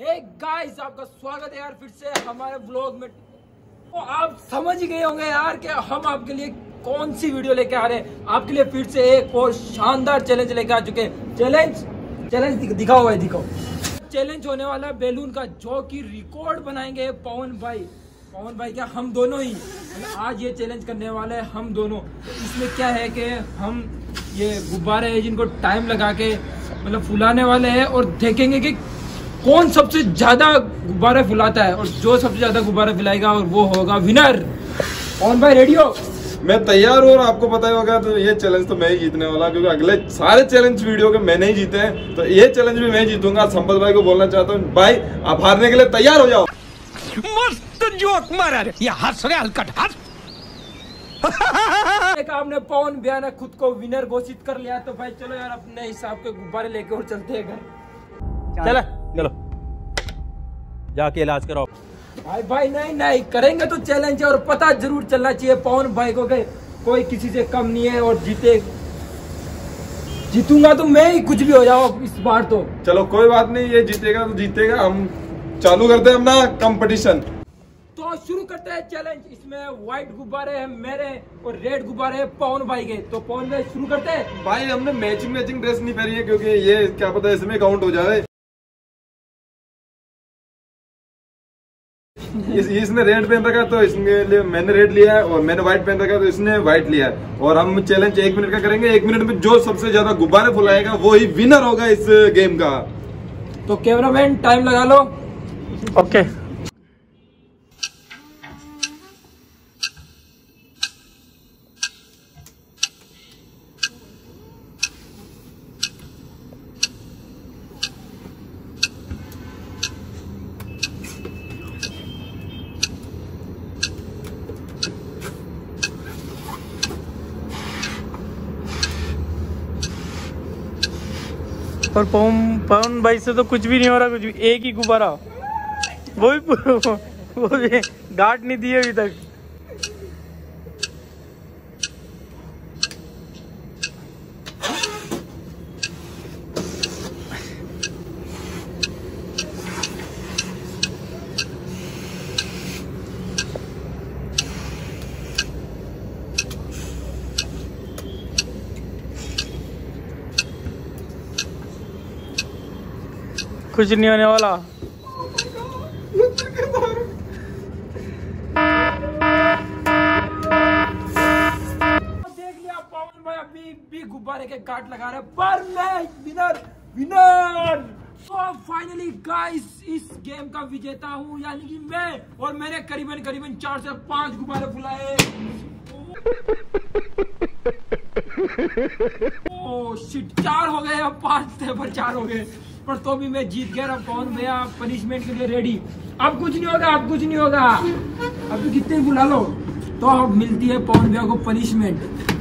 Hey guys, आपका स्वागत है यार फिर से हमारे व्लॉग में। तो आप समझ गए होंगे यार कि हम आपके लिए कौन सी वीडियो लेके आ रहे हैं। आपके लिए फिर से एक और शानदार चैलेंज लेके आ चुके हैं। चैलेंज दिखाओ भाई, दिखाओ। चैलेंज होने वाला बैलून का, जो कि रिकॉर्ड बनाएंगे पवन भाई क्या हम दोनों ही। आज ये चैलेंज करने वाले हैं हम दोनों। तो इसमें क्या है कि हम ये गुब्बारे हैं जिनको टाइम लगा के मतलब फुलाने वाले हैं और देखेंगे कि कौन सबसे ज्यादा गुब्बारा फुलाता है, और जो सबसे ज्यादा गुब्बारा फुलाएगा और वो होगा विनर। पवन भाई रेडी हो? मैं तैयार हूँ। और आपको पता ही होगा तो ये चैलेंज तो मैं ही जीतने वाला, क्योंकि अगले सारे चैलेंज वीडियो के मैंने ही जीते हैं, तो ये चैलेंज भी मैं ही जीतूंगा। संपत भाई को बोलना चाहता हूँ, भाई आप हारने के लिए तैयार हो जाओ। जोक मारा रे, ये हंस रहे हलकट हंस। आपने पवन भैया ने खुद को विनर घोषित कर लिया। तो भाई चलो यार अपने हिसाब के गुब्बारे लेके और चलते हैं घर। चलो चलो जाके इलाज कराओ। भाई नहीं करेंगे तो चैलेंज है और पता जरूर चलना चाहिए पवन भाई को कि कोई किसी से कम नहीं है, और जीतूंगा तो मैं ही, कुछ भी हो जाओ इस बार। तो चलो कोई बात नहीं, ये जीतेगा तो जीतेगा। हम चालू करते हैं अपना कंपटीशन। तो शुरू करते हैं चैलेंज। इसमें व्हाइट गुब्बारे हैं मेरे और रेड गुब्बारे हैं पवन भाई के। तो पवन भाई शुरू करते हैं। भाई हमने मैचिंग ड्रेस नहीं पहनी है, क्योंकि ये क्या पता है इसमें काउंट हो जाए। इसने रेड पहन रखा तो इसके लिए मैंने रेड लिया है, और मैंने व्हाइट पहन रखा तो इसने व्हाइट लिया है। और हम चैलेंज 1 मिनट का करेंगे। 1 मिनट में जो सबसे ज्यादा गुब्बारे फुलाएगा वो ही विनर होगा इस गेम का। तो कैमरामैन टाइम लगा लो। ओके और पवन भाई से तो कुछ भी नहीं हो रहा, कुछ भी। एक ही गुब्बारा, वो भी डांट नहीं दी अभी तक। कुछ नहीं होने वाला। देख लिया पवन भाई अभी भी गुब्बारे के काट लगा रहे, पर मैं विनर। तो फाइनली गाइस इस गेम का विजेता हूँ, यानी कि मैं। और मैंने करीबन 4 से 5 गुब्बारे फुलाए। ओ शिट, 4 हो गए, 5 से 4 हो गए, पर तो भी मैं जीत गया। अब कौन भैया पनिशमेंट के लिए रेडी। अब कुछ नहीं होगा, अब कितने बुला लो। तो अब मिलती है पवन भैया को पनिशमेंट।